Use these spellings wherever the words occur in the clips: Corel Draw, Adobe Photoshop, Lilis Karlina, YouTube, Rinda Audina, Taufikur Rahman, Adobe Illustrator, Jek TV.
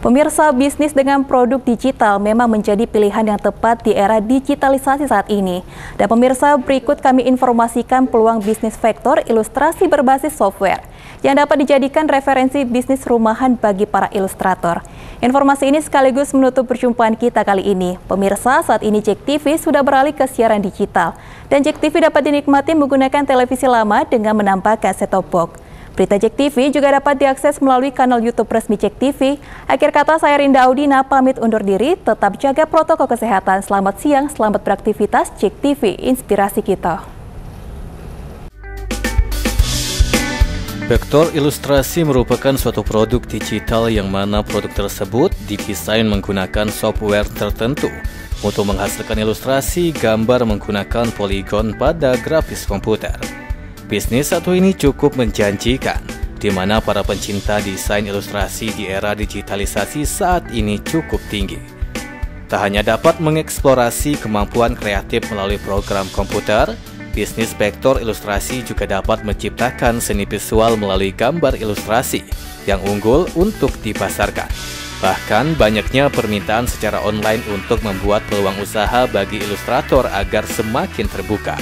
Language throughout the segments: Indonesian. Pemirsa, bisnis dengan produk digital memang menjadi pilihan yang tepat di era digitalisasi saat ini. Dan pemirsa, berikut kami informasikan peluang bisnis vektor ilustrasi berbasis software yang dapat dijadikan referensi bisnis rumahan bagi para ilustrator. Informasi ini sekaligus menutup perjumpaan kita kali ini. Pemirsa, saat ini Jek TV sudah beralih ke siaran digital. Dan Jek TV dapat dinikmati menggunakan televisi lama dengan menambahkan set-top box. Berita Jek TV juga dapat diakses melalui kanal YouTube resmi Jek TV. Akhir kata, saya Rinda Audina pamit undur diri, tetap jaga protokol kesehatan. Selamat siang, selamat beraktivitas. Jek TV, inspirasi kita. Vektor ilustrasi merupakan suatu produk digital yang mana produk tersebut didesain menggunakan software tertentu untuk menghasilkan ilustrasi gambar menggunakan poligon pada grafis komputer. Bisnis satu ini cukup menjanjikan, di mana para pencinta desain ilustrasi di era digitalisasi saat ini cukup tinggi. Tak hanya dapat mengeksplorasi kemampuan kreatif melalui program komputer, bisnis vektor ilustrasi juga dapat menciptakan seni visual melalui gambar ilustrasi yang unggul untuk dipasarkan. Bahkan banyaknya permintaan secara online untuk membuat peluang usaha bagi ilustrator agar semakin terbuka.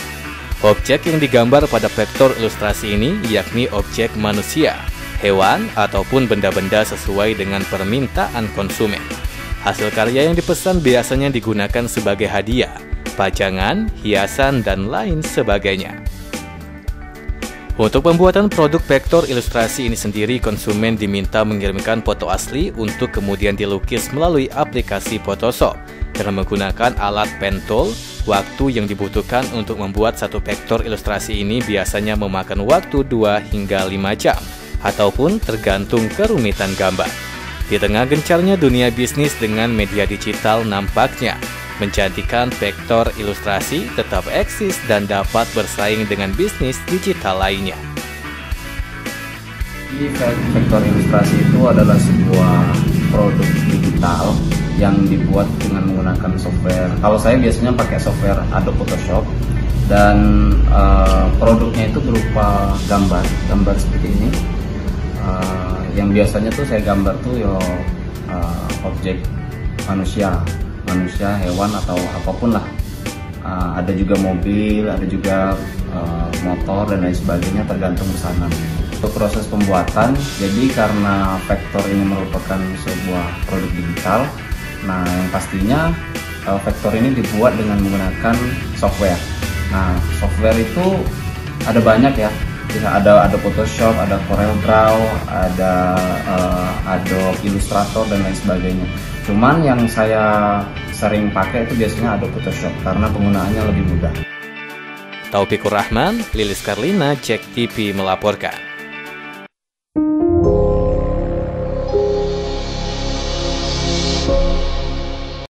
Objek yang digambar pada vektor ilustrasi ini yakni objek manusia, hewan, ataupun benda-benda sesuai dengan permintaan konsumen. Hasil karya yang dipesan biasanya digunakan sebagai hadiah, pajangan, hiasan, dan lain sebagainya. Untuk pembuatan produk vektor ilustrasi ini sendiri, konsumen diminta mengirimkan foto asli untuk kemudian dilukis melalui aplikasi Photoshop dengan menggunakan alat pen tool. Waktu yang dibutuhkan untuk membuat satu vektor ilustrasi ini biasanya memakan waktu 2 hingga 5 jam, ataupun tergantung kerumitan gambar. Di tengah gencarnya dunia bisnis dengan media digital, nampaknya menjadikan vektor ilustrasi tetap eksis dan dapat bersaing dengan bisnis digital lainnya. Vektor ilustrasi itu adalah sebuah produk digital yang dibuat dengan menggunakan software. Kalau saya biasanya pakai software Adobe Photoshop, dan produknya itu berupa gambar seperti ini. Yang biasanya tuh saya gambar tuh ya objek manusia, hewan, atau apapun lah. Ada juga mobil, ada juga motor dan lain sebagainya, tergantung pesanan. Untuk proses pembuatan, jadi karena vektor ini merupakan sebuah produk digital, nah, yang pastinya vektor ini dibuat dengan menggunakan software. Nah, software itu ada banyak ya. Ada Photoshop, ada Corel Draw, ada Adobe Illustrator dan lain sebagainya. Cuman yang saya sering pakai itu biasanya Adobe Photoshop karena penggunaannya lebih mudah. Taufikur Rahman, Lilis Karlina, Jek TV melaporkan.